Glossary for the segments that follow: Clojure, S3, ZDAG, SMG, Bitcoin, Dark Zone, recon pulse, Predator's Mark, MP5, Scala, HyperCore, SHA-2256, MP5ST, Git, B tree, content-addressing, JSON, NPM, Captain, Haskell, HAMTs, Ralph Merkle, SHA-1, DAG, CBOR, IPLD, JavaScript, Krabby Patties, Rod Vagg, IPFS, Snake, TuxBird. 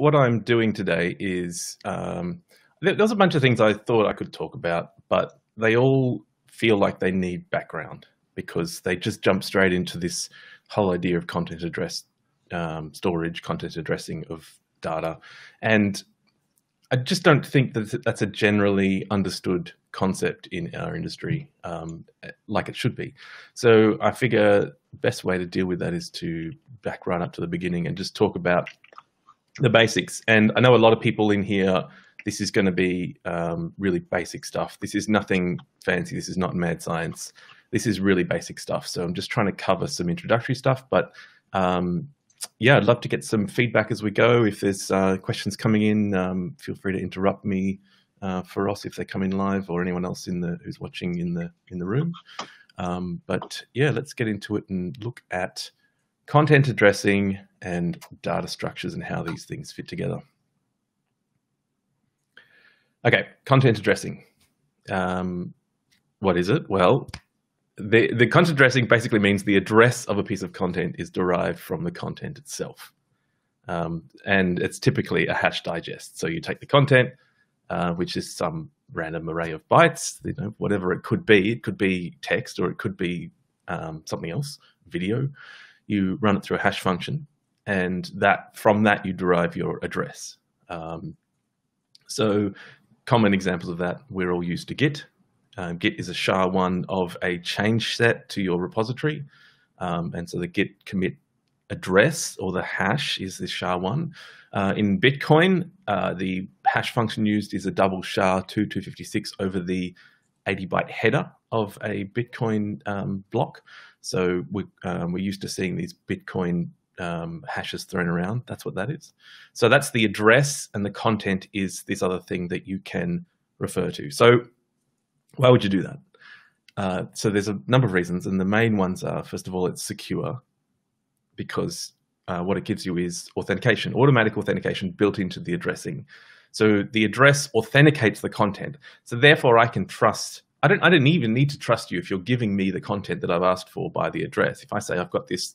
what I'm doing today is there's a bunch of things I thought I could talk about, but they all feel like they need background because they just jump straight into this whole idea of content address storage, content addressing of data. And I just don't think that that's a generally understood concept in our industry like it should be. So I figure the best way to deal with that is to back right up to the beginning and just talk about the basics. And I know a lot of people in here, this is going to be really basic stuff. This is nothing fancy. This is not mad science. This is really basic stuff. So I'm just trying to cover some introductory stuff. But yeah, I'd love to get some feedback as we go. If there's questions coming in, feel free to interrupt me for us if they come in live, or anyone else in the who's watching in the room. But yeah, let's get into it and look at content addressing and data structures and how these things fit together. Okay, content addressing. What is it? Well, the content addressing basically means the address of a piece of content is derived from the content itself. And it's typically a hash digest. So you take the content, which is some random array of bytes, you know, whatever it could be. It could be text, or it could be something else, video. You run it through a hash function, and that from that you derive your address. So common examples of that, we're all used to Git. Git is a SHA-1 of a change set to your repository. And so the Git commit address, or the hash, is this SHA-1. In Bitcoin, the hash function used is a double SHA-2256 over the 80-byte header of a Bitcoin block. So we're used to seeing these Bitcoin hashes thrown around. That's what that is. So that's the address, and the content is this other thing that you can refer to. So why would you do that? So there's a number of reasons, and the main ones are, first of all, it's secure, because what it gives you is authentication, automatic authentication built into the addressing. So the address authenticates the content. So therefore I can trust, I don't even need to trust you if you're giving me the content that I've asked for by the address. If I say I've got this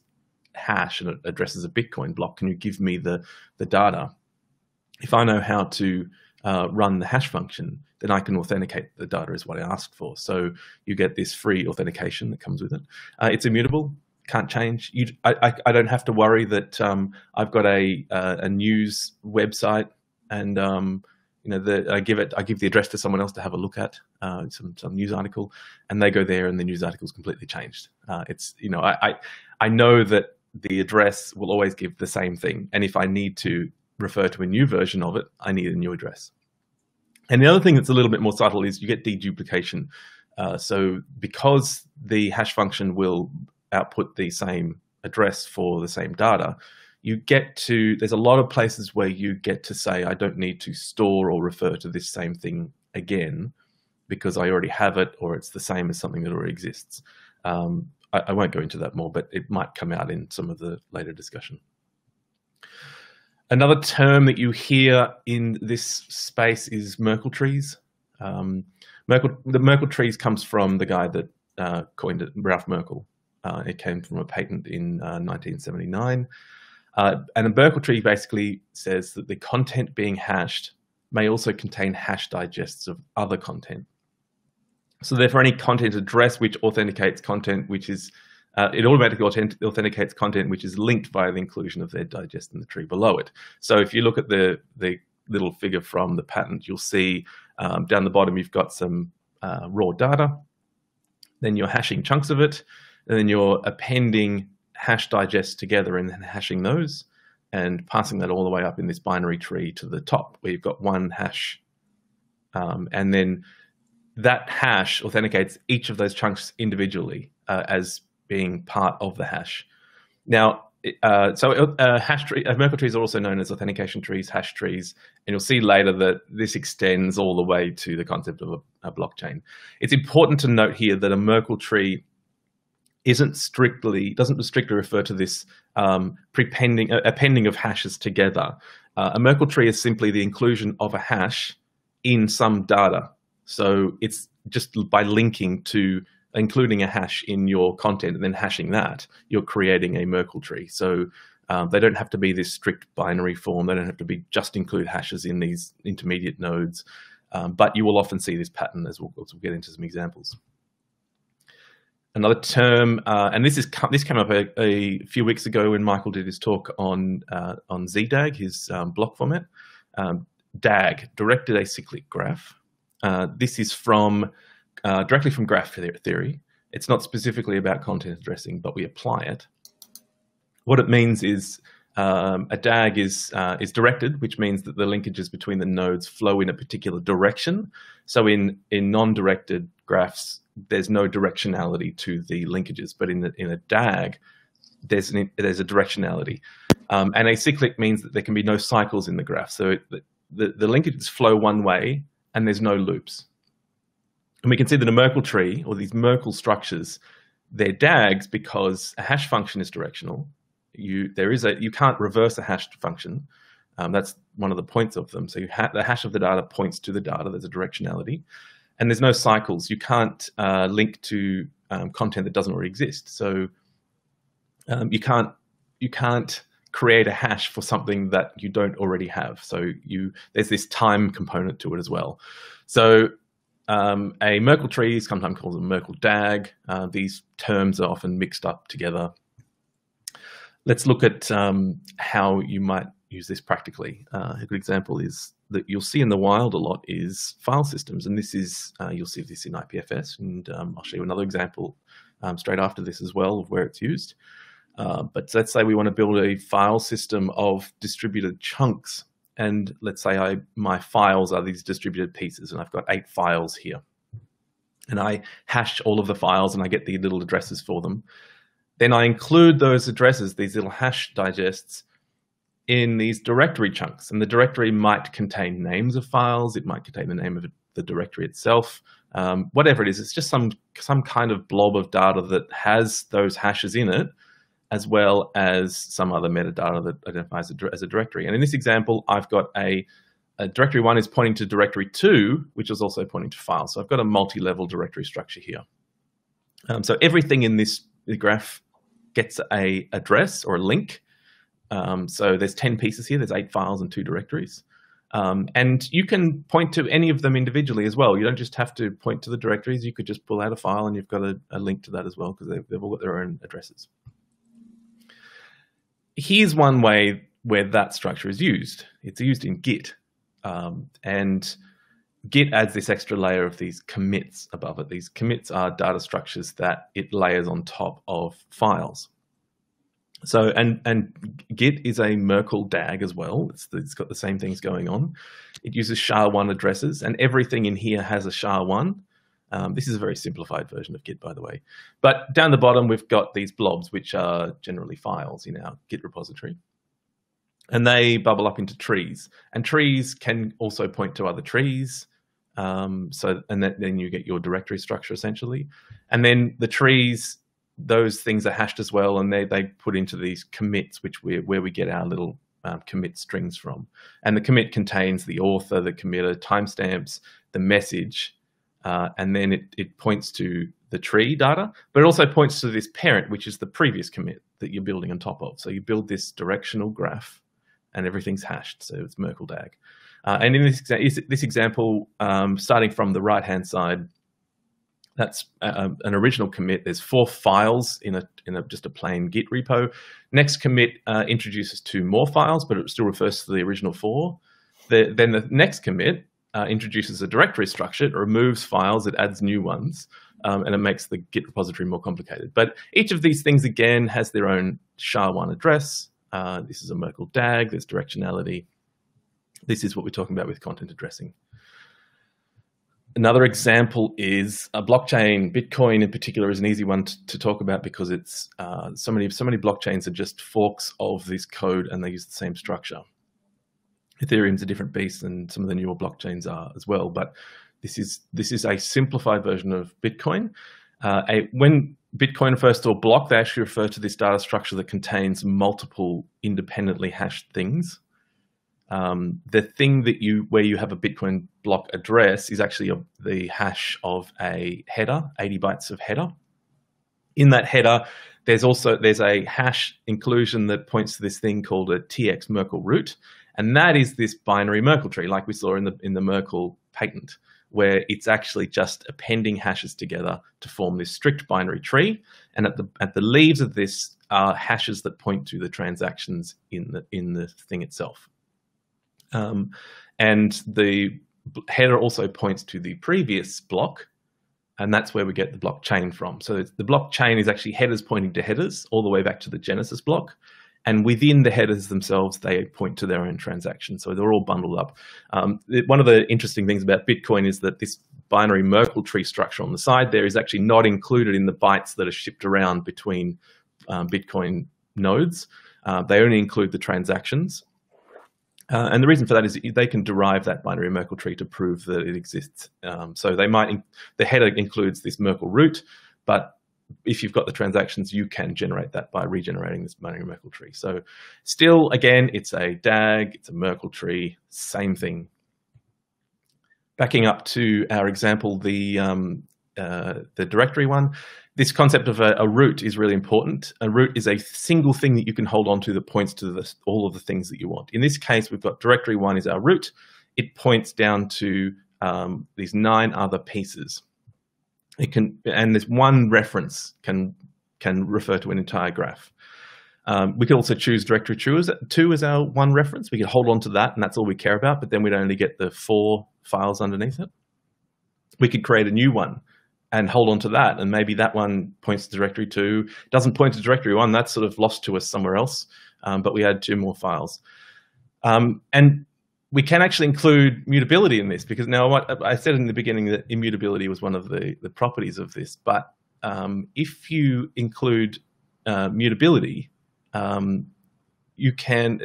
hash and it addresses a Bitcoin block, can you give me the data? If I know how to run the hash function, then I can authenticate the data is what I asked for. So you get this free authentication that comes with it. It's immutable, can't change. I don't have to worry that I've got a news website and you know, I give the address to someone else to have a look at some news article, and they go there and the news article is completely changed. It's, you know, I know that the address will always give the same thing. And if I need to refer to a new version of it, I need a new address. And the other thing that's a little bit more subtle is you get deduplication. So because the hash function will output the same address for the same data, you get to, there's a lot of places where you get to say, I don't need to store or refer to this same thing again because I already have it, or it's the same as something that already exists. I won't go into that more, but it might come out in some of the later discussion. Another term that you hear in this space is Merkle trees. The Merkle trees comes from the guy that coined it, Ralph Merkle. It came from a patent in 1979. And a Merkle tree basically says that the content being hashed may also contain hash digests of other content. So therefore, any content address which authenticates content, which is, it automatically authenticates content which is linked via the inclusion of their digest in the tree below it. So if you look at the little figure from the patent, you'll see down the bottom you've got some raw data, then you're hashing chunks of it, and then you're appending hash digests together and then hashing those and passing that all the way up in this binary tree to the top where you've got one hash. And then that hash authenticates each of those chunks individually as being part of the hash. Now, Merkle trees are also known as authentication trees, hash trees, and you'll see later that this extends all the way to the concept of a blockchain. It's important to note here that a Merkle tree doesn't strictly refer to this appending of hashes together. A Merkle tree is simply the inclusion of a hash in some data. So it's just by linking to including a hash in your content and then hashing that, you're creating a Merkle tree. So They don't have to be this strict binary form. They don't have to be just include hashes in these intermediate nodes, but you will often see this pattern as we'll get into some examples. Another term, and this came up a few weeks ago when Michael did his talk on ZDAG, his block format. DAG, directed acyclic graph. This is from directly from graph theory. It's not specifically about content addressing, but we apply it. What it means is a DAG is directed, which means that the linkages between the nodes flow in a particular direction. So in non-directed graphs, there's no directionality to the linkages, but in a DAG, there's a directionality. And acyclic means that there can be no cycles in the graph. So the linkages flow one way and there's no loops. And we can see that a Merkle tree, or these Merkle structures, they're DAGs because a hash function is directional. You can't reverse a hash function. That's one of the points of them. So the hash of the data points to the data. There's a directionality. And there's no cycles. You can't link to content that doesn't already exist. So you can't create a hash for something that you don't already have. So there's this time component to it as well. So a Merkle tree, sometimes called a Merkle DAG. These terms are often mixed up together. Let's look at how you might use this practically. A good example is that you'll see in the wild a lot is file systems, and this is you'll see this in IPFS, and I'll show you another example straight after this as well of where it's used. But let's say we want to build a file system of distributed chunks, and let's say my files are these distributed pieces, and I've got 8 files here, and I hash all of the files and I get the little addresses for them. Then I include those addresses, these little hash digests, in these directory chunks. And the directory might contain names of files, it might contain the name of the directory itself, whatever it is, it's just some kind of blob of data that has those hashes in it, as well as some other metadata that identifies it as a directory. And in this example, I've got a directory 1 is pointing to directory 2, which is also pointing to files. So I've got a multi-level directory structure here. So everything in this graph gets a address or a link. So there's 10 pieces here, there's 8 files and 2 directories. And you can point to any of them individually as well. You don't just have to point to the directories, you could just pull out a file and you've got a link to that as well, because they've all got their own addresses. Here's one way where that structure is used. It's used in Git. And Git adds this extra layer of these commits above it. These commits are data structures that it layers on top of files. So, and Git is a Merkle DAG as well. It's got the same things going on. It uses SHA-1 addresses, and everything in here has a SHA-1. This is a very simplified version of Git, by the way. But down the bottom, we've got these blobs, which are generally files in our Git repository. And they bubble up into trees. And trees can also point to other trees. And then you get your directory structure, essentially. And then the trees, those things are hashed as well, and they put into these commits, which where we get our little commit strings from. And the commit contains the author, the committer, timestamps, the message, and then it points to the tree data, but it also points to this parent, which is the previous commit that you're building on top of. So you build this directional graph and everything's hashed, so it's Merkle DAG. And in this example, starting from the right-hand side, that's an original commit. There's 4 files in a just a plain Git repo. Next commit introduces 2 more files, but it still refers to the original 4. Then the next commit introduces a directory structure. It removes files, it adds new ones, and it makes the Git repository more complicated. But each of these things, again, has their own SHA-1 address. This is a Merkle DAG, there's directionality. This is what we're talking about with content addressing. Another example is a blockchain. Bitcoin in particular is an easy one to talk about because it's so many blockchains are just forks of this code and they use the same structure. Ethereum's a different beast and some of the newer blockchains are as well, but this is a simplified version of Bitcoin. When Bitcoin refers to a block, they actually refer to this data structure that contains multiple independently hashed things. The thing that where you have a Bitcoin block address is actually the hash of a header, 80 bytes of header. In that header, There's a hash inclusion that points to this thing called a TX Merkle root, and that is this binary Merkle tree, like we saw in the Merkle patent, where it's actually just appending hashes together to form this strict binary tree. And at the leaves of this are hashes that point to the transactions in the thing itself. And the header also points to the previous block, and that's where we get the blockchain from. So the blockchain is actually headers pointing to headers all the way back to the genesis block. And within the headers themselves, they point to their own transactions. So they're all bundled up. One of the interesting things about Bitcoin is that this binary Merkle tree structure on the side there is actually not included in the bytes that are shipped around between Bitcoin nodes. They only include the transactions. And the reason for that is they can derive that binary Merkle tree to prove that it exists. So they might, the header includes this Merkle root, but if you've got the transactions, you can generate that by regenerating this binary Merkle tree. So still, again, it's a DAG, it's a Merkle tree, same thing. Backing up to our example, the directory one, this concept of a root is really important. A root is a single thing that you can hold on to that points to all of the things that you want. In this case, we've got directory one is our root. It points down to these 9 other pieces. It can, and this one reference can refer to an entire graph. We could also choose directory 2 as our one reference. We could hold on to that, and that's all we care about, but then we'd only get the 4 files underneath it. We could create a new one and hold on to that, and maybe that one points to directory 2, doesn't point to directory 1, that's sort of lost to us somewhere else, but we add 2 more files. And we can actually include mutability in this, because now what I said in the beginning that immutability was one of the properties of this, but if you include mutability, you can,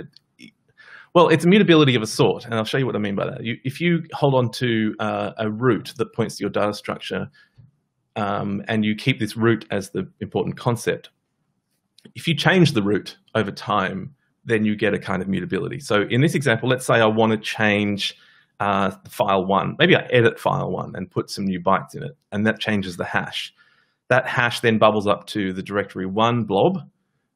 well, it's immutability of a sort, and I'll show you what I mean by that. If you hold on to a root that points to your data structure, and you keep this root as the important concept, if you change the root over time, then you get a kind of mutability. So in this example, let's say I want to change file 1. Maybe I edit file 1 and put some new bytes in it, and that changes the hash. That hash then bubbles up to the directory 1 blob,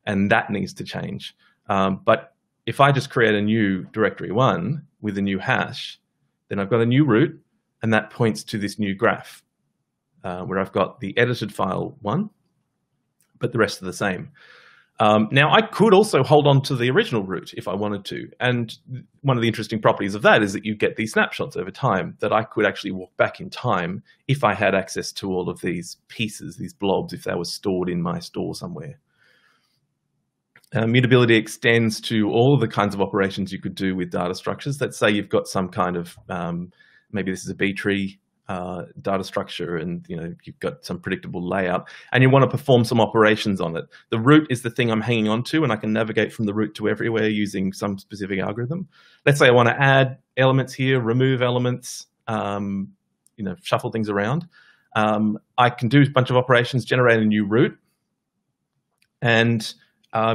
and that needs to change. But if I just create a new directory 1 with a new hash, then I've got a new root, and that points to this new graph where I've got the edited file 1, but the rest are the same. Now, I could also hold on to the original root if I wanted to. And one of the interesting properties of that is that you get these snapshots over time that I could actually walk back in time if I had access to all of these pieces, these blobs, if they were stored in my store somewhere. Mutability extends to all of the kinds of operations you could do with data structures. Let's say you've got some kind of, maybe this is a B tree data structure, and you've got some predictable layout, and you want to perform some operations on it. The root is the thing I'm hanging on to, and I can navigate from the root to everywhere using some specific algorithm. Let's say I want to add elements here, remove elements, shuffle things around. I can do a bunch of operations, generate a new root, and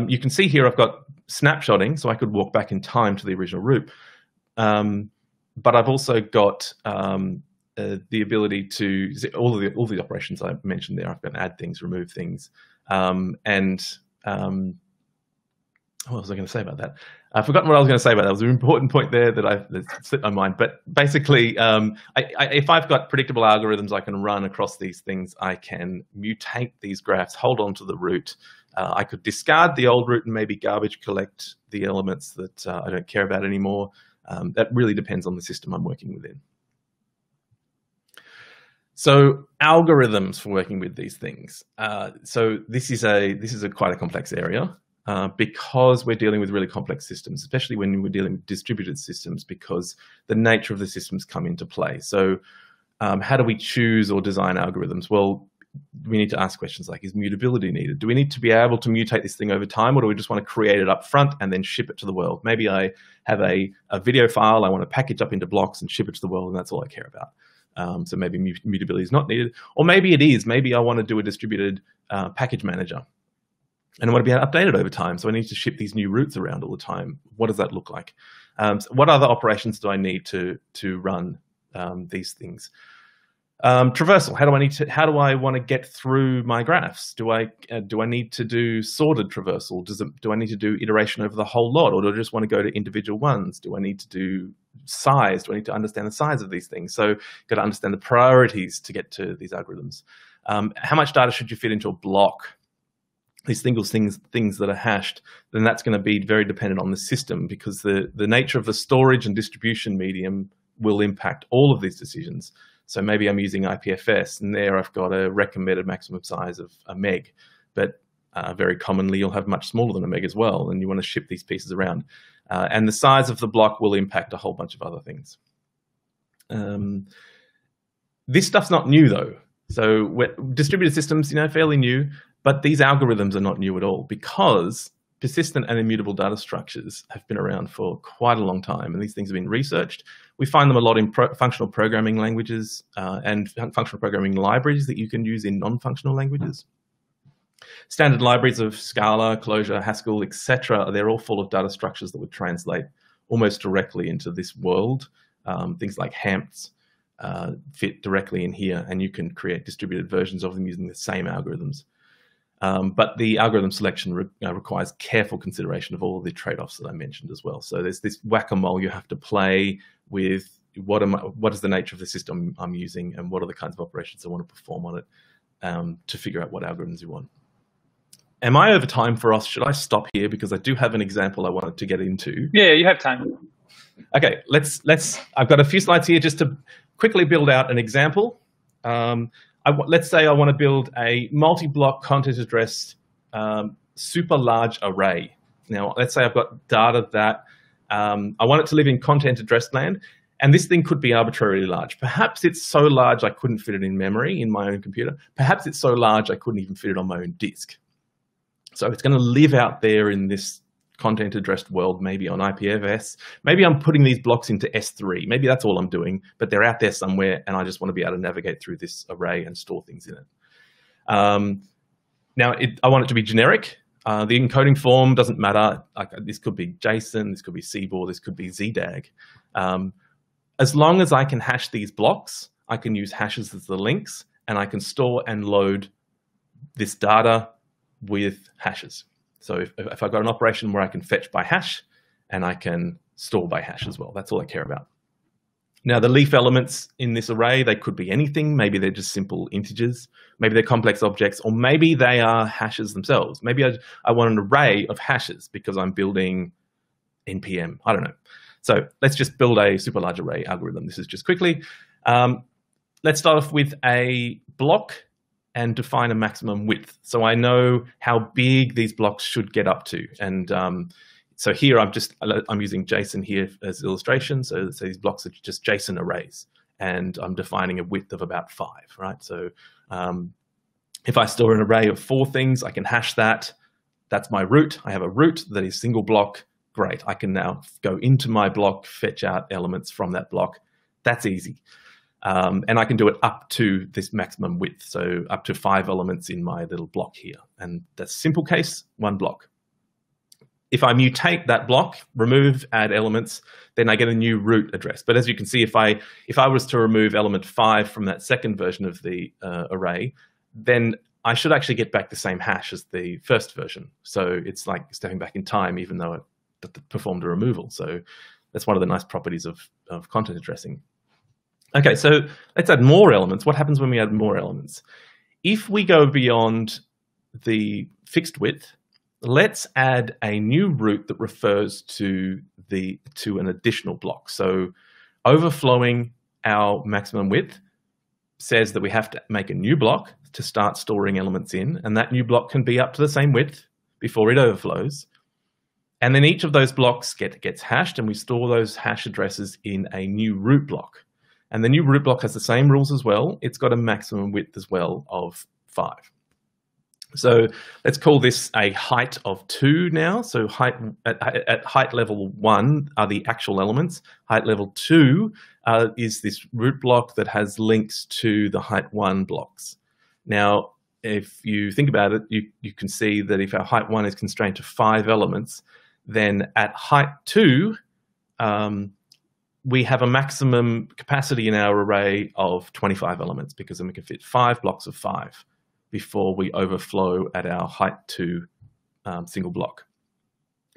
you can see here I've got snapshotting, so I could walk back in time to the original root. But I've also got the ability to all the operations I mentioned there. I've got to add things, remove things, what was I going to say about that? I've forgotten what I was going to say about that. It was an important point there that slipped my mind. But basically, if I've got predictable algorithms I can run across these things, I can mutate these graphs, hold on to the root. I could discard the old root and maybe garbage collect the elements that I don't care about anymore. That really depends on the system I'm working within. So algorithms for working with these things. So this is quite a complex area because we're dealing with really complex systems, especially when we're dealing with distributed systems, because the nature of the systems come into play. So how do we choose or design algorithms? Well, we need to ask questions like, is mutability needed? Do we need to be able to mutate this thing over time, or do we just want to create it up front and then ship it to the world? Maybe I have a video file, I want to package up into blocks and ship it to the world, and that's all I care about. So maybe mutability is not needed, or maybe it is. Maybe I want to do a distributed package manager, and I want to be updated over time. So I need to ship these new routes around all the time. What does that look like? So what other operations do I need to run these things? Traversal. How do I want to get through my graphs? Do I need to do sorted traversal? Do I need to do iteration over the whole lot, or do I just want to go to individual ones? Do I need to do size? Do I need to understand the size of these things? So you've got to understand the priorities to get to these algorithms. How much data should you fit into a block? These things that are hashed, then that's going to be very dependent on the system, because the nature of the storage and distribution medium will impact all of these decisions. So maybe I'm using IPFS, and there I've got a recommended maximum size of a meg, but very commonly you'll have much smaller than a meg as well, and you want to ship these pieces around. And the size of the block will impact a whole bunch of other things. This stuff's not new though. So distributed systems, fairly new, but these algorithms are not new at all, because persistent and immutable data structures have been around for quite a long time, and these things have been researched. We find them a lot in functional programming languages and functional programming libraries that you can use in non-functional languages. Standard libraries of Scala, Clojure, Haskell, etc. They're all full of data structures that would translate almost directly into this world. Things like HAMTs fit directly in here, and you can create distributed versions of them using the same algorithms. But the algorithm selection requires careful consideration of all the trade-offs that I mentioned as well. So there's this whack-a-mole you have to play with. What is the nature of the system I'm using, and what are the kinds of operations I want to perform on it to figure out what algorithms you want. Am I over time for us? Should I stop here, because I do have an example I wanted to get into? Yeah, you have time. Okay, let's. I've got a few slides here just to quickly build out an example. Let's say I want to build a multi-block content address super large array. Now, let's say I've got data that I want it to live in content address land, and this thing could be arbitrarily large. Perhaps it's so large I couldn't fit it in memory in my own computer. Perhaps it's so large I couldn't even fit it on my own disk. So it's going to live out there in this content address world, maybe on IPFS. Maybe I'm putting these blocks into S3. Maybe that's all I'm doing, but they're out there somewhere, and I just want to be able to navigate through this array and store things in it. I want it to be generic. The encoding form doesn't matter. This could be JSON, this could be CBOR, this could be ZDAG. As long as I can hash these blocks, I can use hashes as the links, and I can store and load this data with hashes. So if I've got an operation where I can fetch by hash, and I can store by hash as well, that's all I care about. Now, the leaf elements in this array, they could be anything. Maybe they're just simple integers. Maybe they're complex objects, or maybe they are hashes themselves. Maybe I want an array of hashes because I'm building NPM. I don't know. So let's just build a super large array algorithm. This is just quickly. Let's start off with a block and define a maximum width. So I know how big these blocks should get up to. And so here I'm using JSON here as illustration. So these blocks are just JSON arrays, and I'm defining a width of about 5, right? So if I store an array of 4 things, I can hash that. That's my root. I have a root that is single block. Great, I can now go into my block, fetch out elements from that block. That's easy. And I can do it up to this maximum width, so up to 5 elements in my little block here. And that's simple case, 1 block. If I mutate that block, remove, add elements, then I get a new root address. But as you can see, if I was to remove element 5 from that second version of the array, then I should actually get back the same hash as the first version. So it's like stepping back in time, even though it performed a removal. So that's one of the nice properties of content addressing. Okay, so let's add more elements. What happens when we add more elements? If we go beyond the fixed width, let's add a new root that refers to an additional block. So overflowing our maximum width says that we have to make a new block to start storing elements in, and that new block can be up to the same width before it overflows. And then each of those blocks gets hashed, and we store those hash addresses in a new root block. And the new root block has the same rules as well. It's got a maximum width as well of 5. So let's call this a height of 2 now. So at height level 1 are the actual elements. Height level 2 is this root block that has links to the height 1 blocks. Now, if you think about it, you can see that if our height 1 is constrained to 5 elements, then at height 2, we have a maximum capacity in our array of 25 elements, because then we can fit 5 blocks of 5 before we overflow at our height to single block.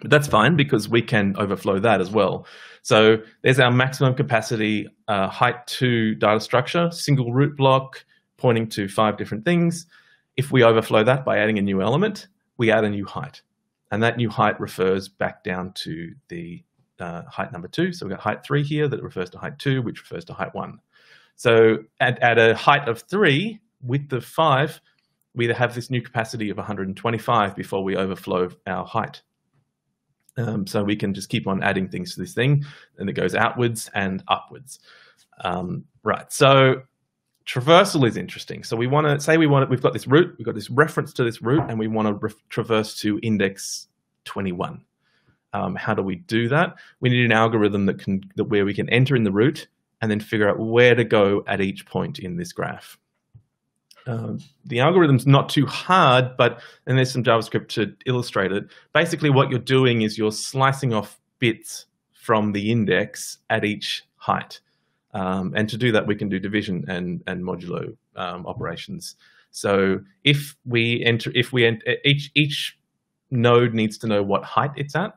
But that's fine, because we can overflow that as well. So there's our maximum capacity height to data structure, single root block pointing to 5 different things. If we overflow that by adding a new element, we add a new height. And that new height refers back down to the height number 2. So we've got height 3 here that refers to height 2, which refers to height 1. So at a height of 3 with the 5, we have this new capacity of 125 before we overflow our height. So we can just keep on adding things to this thing, and it goes outwards and upwards. Right, so traversal is interesting. So we want to say we've got this root, we've got this reference to this root, and we want to traverse to index 21. How do we do that? We need an algorithm that can, where we can enter in the root and then figure out where to go at each point in this graph. The algorithm's not too hard, and there's some JavaScript to illustrate it. Basically, what you're doing is you're slicing off bits from the index at each height. And to do that, we can do division and modulo operations. So if we enter, each node needs to know what height it's at,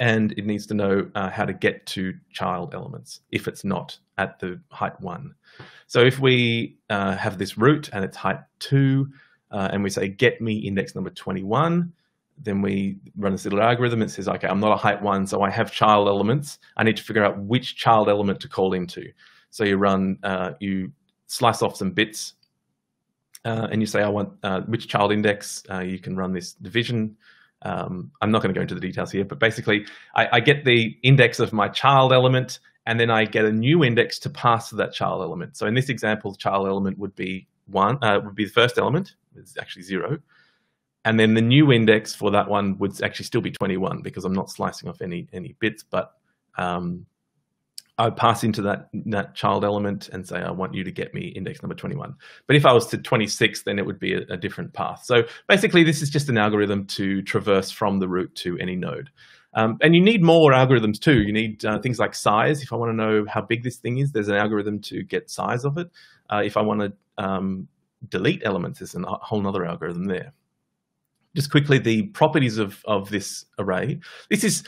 and it needs to know how to get to child elements if it's not at the height 1. So if we have this root and it's height 2, and we say get me index number 21, then we run this little algorithm that says, okay, I'm not a height 1, so I have child elements. I need to figure out which child element to call into. So you run, you slice off some bits, and you say I want which child index. You can run this division. I'm not going to go into the details here, but basically I get the index of my child element, and then I get a new index to pass to that child element. So in this example, the child element would be 1, would be the first element. It's actually 0. And then the new index for that one would actually still be 21, because I'm not slicing off any bits, but I would pass into that child element and say, I want you to get me index number 21. But if I was to 26, then it would be a different path. So basically, this is just an algorithm to traverse from the root to any node. And you need more algorithms too. You need things like size. If I want to know how big this thing is, there's an algorithm to get size of it. If I want to delete elements, there's a whole other algorithm there. Just quickly, the properties of this array. This is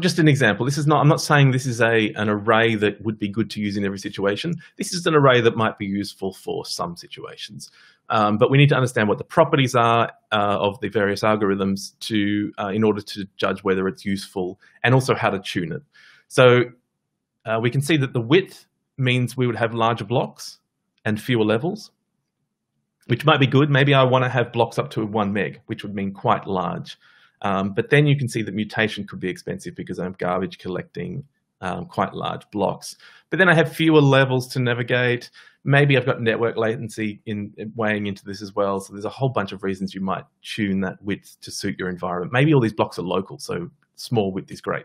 just an example. This is not. I'm not saying this is an array that would be good to use in every situation. This is an array that might be useful for some situations. But we need to understand what the properties are of the various algorithms in order to judge whether it's useful, and also how to tune it. So we can see that the width means we would have larger blocks and fewer levels, which might be good. Maybe I want to have blocks up to 1 meg, which would mean quite large. But then you can see that mutation could be expensive, because I'm garbage collecting quite large blocks. But then I have fewer levels to navigate. Maybe I've got network latency in weighing into this as well. So there's a whole bunch of reasons you might tune that width to suit your environment. Maybe all these blocks are local, so small width is great.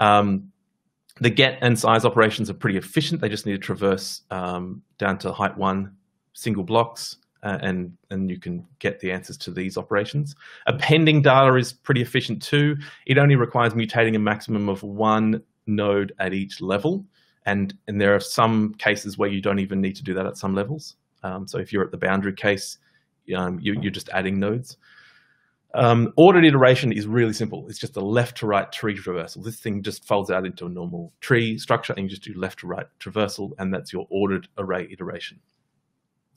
The get and size operations are pretty efficient. They just need to traverse down to height 1, single blocks. And you can get the answers to these operations. Appending data is pretty efficient too. It only requires mutating a maximum of 1 node at each level. And there are some cases where you don't even need to do that at some levels. So if you're at the boundary case, you're just adding nodes. Ordered iteration is really simple. It's just a left to right tree traversal. This thing just folds out into a normal tree structure, and you just do left to right traversal, and that's your ordered array iteration.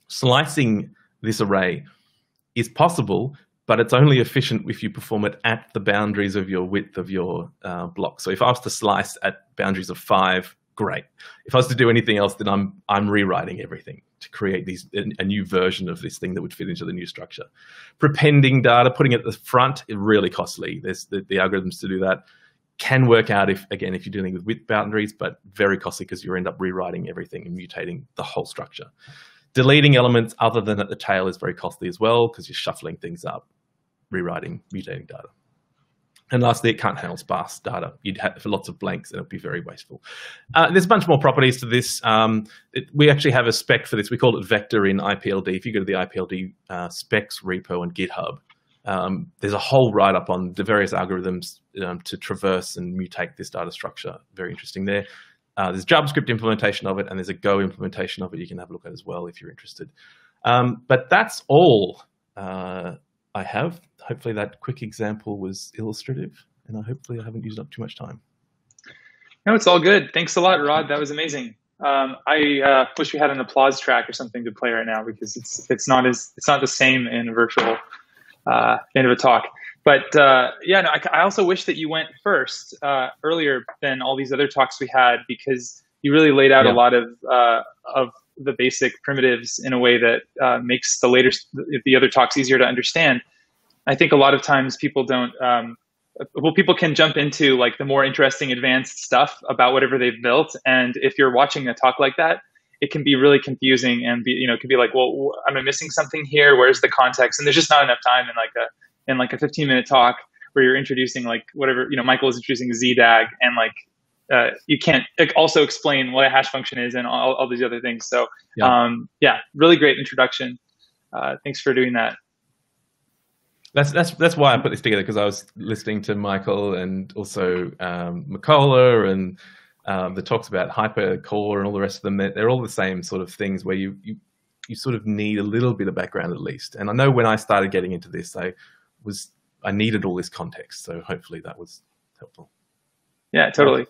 Slicing this array is possible, but it's only efficient if you perform it at the boundaries of your width of your block. So if I was to slice at boundaries of 5, great. If I was to do anything else, then I'm rewriting everything to create a new version of this thing that would fit into the new structure. Prepending data, putting it at the front, is really costly. There's the algorithms to do that. Can work out if you're dealing with width boundaries, but very costly, because you end up rewriting everything and mutating the whole structure. Deleting elements other than at the tail is very costly as well, because you're shuffling things up, rewriting, mutating data. And lastly, it can't handle sparse data. You'd have lots of blanks, and it'd be very wasteful. There's a bunch more properties to this. We actually have a spec for this. We call it vector in IPLD. If you go to the IPLD specs repo on GitHub, There's a whole write-up on the various algorithms to traverse and mutate this data structure. Very interesting there. There's JavaScript implementation of it, and there's a Go implementation of it you can have a look at as well if you're interested. But that's all I have. Hopefully that quick example was illustrative, and hopefully I haven't used up too much time. No, it's all good. Thanks a lot, Rod. That was amazing. I wish we had an applause track or something to play right now, because it's not the same in a virtual end of a talk. But yeah, no, I also wish that you went first earlier than all these other talks we had, because you really laid out a lot of the basic primitives in a way that makes the later the other talks easier to understand. I think a lot of times people don't. Well, people can jump into like the more interesting advanced stuff about whatever they've built, and if you're watching a talk like that, it can be really confusing and be, you know, it could be like, well, am I missing something here? Where's the context? And there's just not enough time in like a 15-minute talk where you're introducing like whatever, you know, Michael is introducing ZDAG, and like you can't also explain what a hash function is and all these other things. So yeah, really great introduction. Thanks for doing that. That's why I put this together, because I was listening to Michael and also McCullough and the talks about HyperCore and all the rest of them. They're all the same sort of things where you sort of need a little bit of background at least. And I know when I started getting into this, I needed all this context. So hopefully that was helpful. Yeah, totally.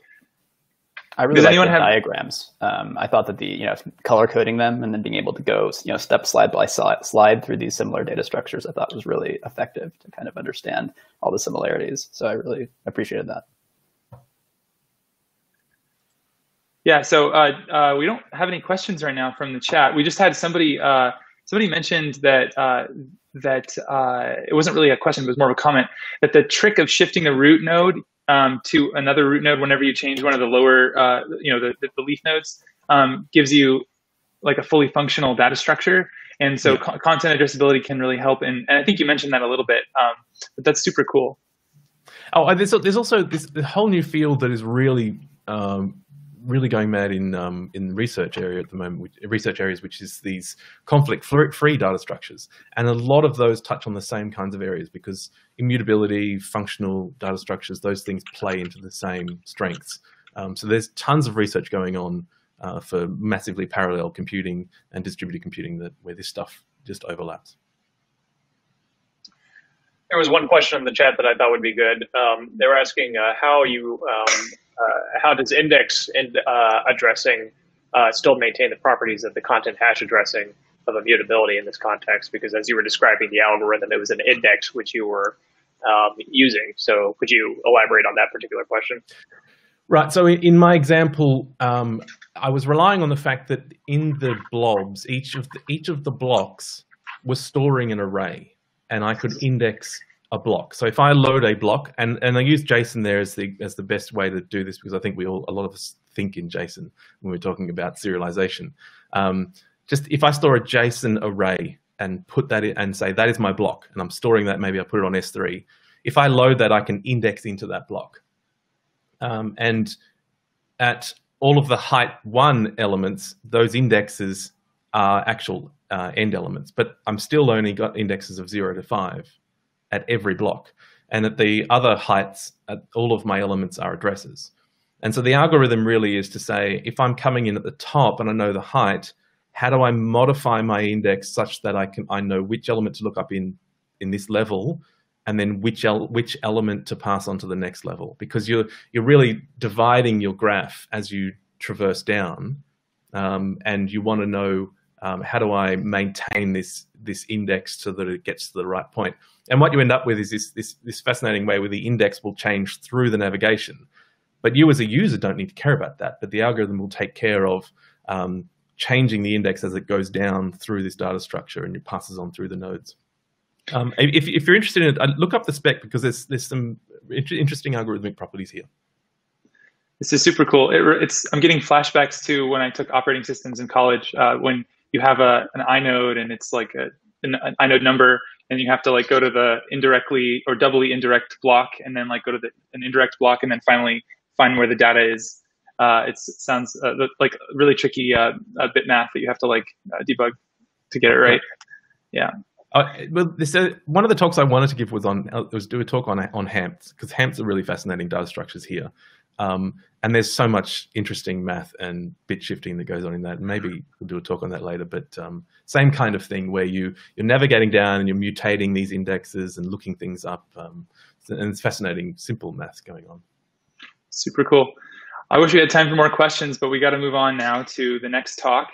I really like the diagrams. I thought that color coding them and then being able to go step slide by slide through these similar data structures, I thought was really effective to kind of understand all the similarities. So I really appreciated that. Yeah. So we don't have any questions right now from the chat. We just had somebody somebody mentioned that it wasn't really a question, but it was more of a comment, that the trick of shifting the root node to another root node whenever you change one of the lower, the leaf nodes, gives you like a fully functional data structure. And so content addressability can really help. And I think you mentioned that a little bit, but that's super cool. Oh, and there's also this whole new field that is really, really going mad in research area at the moment, which is these conflict-free data structures, and a lot of those touch on the same kinds of areas, because immutability, functional data structures, those things play into the same strengths. So there's tons of research going on for massively parallel computing and distributed computing where this stuff just overlaps. There was one question in the chat that I thought would be good. They were asking how does index addressing still maintain the properties of the content hash addressing of immutability in this context? Because as you were describing the algorithm, it was an index which you were using. So could you elaborate on that particular question? Right. So in my example, I was relying on the fact that in the blobs, each of the blocks was storing an array, and I could index a block. So if I load a block, and I use JSON there as the best way to do this, because I think a lot of us think in JSON when we're talking about serialization. Just if I store a JSON array and put that in and say that is my block, and I'm storing that, maybe I put it on S3. If I load that, I can index into that block. And at all of the height 1 elements, those indexes are actual end elements, but I'm still only got indexes of 0 to 5. At every block, and at the other heights, all of my elements are addresses. And so the algorithm really is to say, if I'm coming in at the top and I know the height, how do I modify my index such that I know which element to look up in this level, and then which element to pass on to the next level? Because you're really dividing your graph as you traverse down, and you want to know, how do I maintain this index so that it gets to the right point? And what you end up with is this fascinating way where the index will change through the navigation. But you as a user don't need to care about that. But the algorithm will take care of changing the index as it goes down through this data structure, and it passes on through the nodes. If you're interested in it, look up the spec, because there's some interesting algorithmic properties here. This is super cool. I'm getting flashbacks to when I took operating systems in college, when you have an inode, and it's like an inode number, and you have to like go to the indirectly or doubly indirect block, and then like go to an indirect block, and then finally find where the data is. It sounds like really tricky bit math that you have to like debug to get it right. Yeah. Well, this, one of the talks I wanted to give was on do a talk on HAMTs, because HAMTs are really fascinating data structures here, and there's so much interesting math and bit shifting that goes on in that. Maybe we'll do a talk on that later, but same kind of thing where you're navigating down and you're mutating these indexes and looking things up, and it's fascinating simple math going on. Super cool. I wish we had time for more questions, but we got to move on now to the next talk.